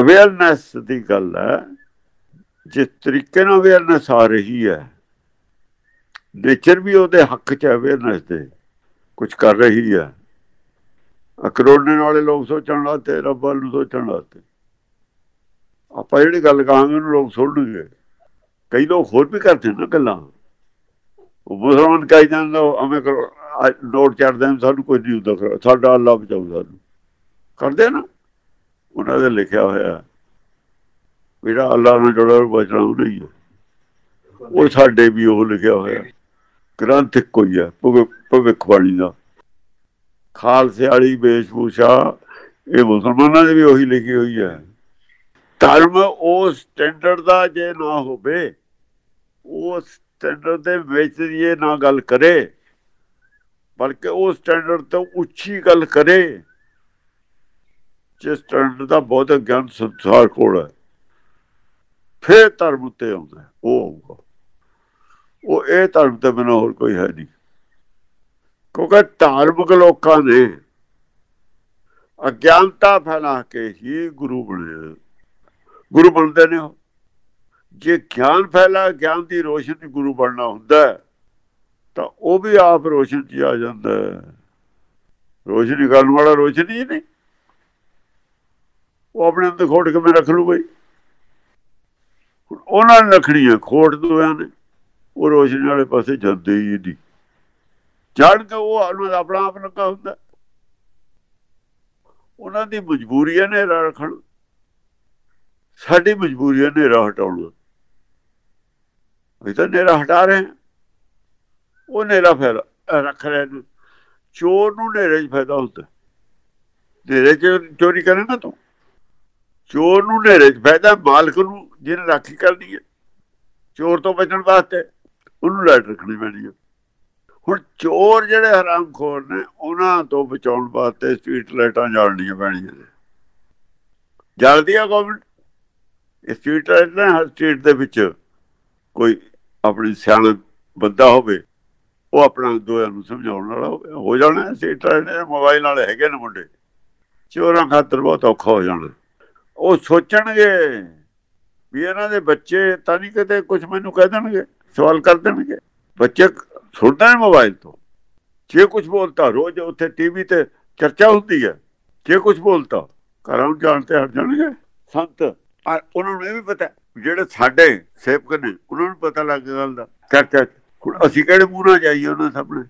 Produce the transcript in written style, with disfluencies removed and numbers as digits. Awareness की गल है, जिस तरीके नाल अवेयरनेस आ रही है, नेचर भी उहदे हक च अवेयरनेस दे कुछ कर रही है। अकरोड़ने वाले लोग सोचण लाते, रब्बा नूं सोचण लाते। आपां जिहड़ी गल कहांगे उहनूं लोग सुणनगे। कई लोग होर भी करते ना गल्लां, मुसलमान कही जांदे अवें नोट चढ़ते हैं, सानूं कुछ नहीं होंदा, साडा अल्लाह बचाऊंदा सानूं, करदे ना। उन्हां दे लिखिया होया ਜਿਹੜਾ अल्लाह ਨਾਲ जुड़ा बचना नहीं है, वो साढ़े भी वह लिखा होया ग्रंथ एक ही है भविखबाणी का। खालसे वाली वेशभूषा ये मुसलमानों ने भी वही लिखी हुई है। धर्म उस स्टैंडर्ड का जे ना होवे, उस स्टैंडर्ड दे विच ये ना गल करे, बल्कि उस स्टैंडर्ड तो उच्ची गल करे जिस स्टैंडर्ड का बहुत ज्ञान संसार कोल है, फिर धर्म उत्ते आउंदा है, वो आऊगा। वो ये धर्म तो बिना होर कोई है नहीं, क्योंकि धार्मिक लोगों ने अज्ञानता फैला के ही गुरु बने, गुरु बनते ने। जे ज्ञान फैला, ज्ञान की रोशनी गुरु बनना हुंदा है, तो वह भी आप रोशन च आ जाता है। रोशनी करने वाला रोशनी ही नहीं, वो अपने अंदर खोट के मैं रख लू भाई, उन्होंने रखनी है खोट दूसरों ने, वो रोशनी वाले पास जाते ही नहीं। जान के वो उन्होंने अपना आप रखा होंगे, उन्होंने मजबूरी है नेरा रखना, साड़ी मजबूरी है नेरा हटाना। अभी तो नेरा हटा रहे हैं, वो नेरा फैला रख रहे हैं। चोर को नेरे च फायदा होता है, नेरे चोरी करेगा तो चोर नूं नेरे च फायदा, मालक नूं जिन्हें राखी करनी है, चोर तो बचण वास्ते उन्होंने लाइट रखनी पैनी है। हुण चोर जिहड़े हरामखोर ने, उन्हां तो बचाउण वास्ते स्ट्रीट लाइटां जालनियां पैणीआं ने। जलदी आ गवर्नमेंट स्ट्रीट लाइट ना, हर स्ट्रीट दे विच कोई अपनी सियाणा बंदा होवे, वो अपना दोयां नूं समझाउण वाला होवे, हो जाणा। स्ट्रीट लाइट मोबाइल वाले हैगे ने मुंडे, चोरां खातर बहुत औखा हो जाणा। वो सोचणगे भी इन्हां दे बच्चे तां नहीं कदे कुछ मैनूं कह देणगे, सवाल कर देणगे। बच्चे सुनदे ने मोबाइल तो, जे कुछ बोलता रोज़ उत्थे टीवी ते चर्चा हुंदी है, जे कुछ बोलता घरां जाण ते हट जाणगे। संत उन्हां नूं ये भी पता, जिहड़े साडे सेवक ने उन्हां नूं पता लग गल दा चर्चा। हुण असीं किहड़े मूँह नाल जाईए उन्हां सामणे।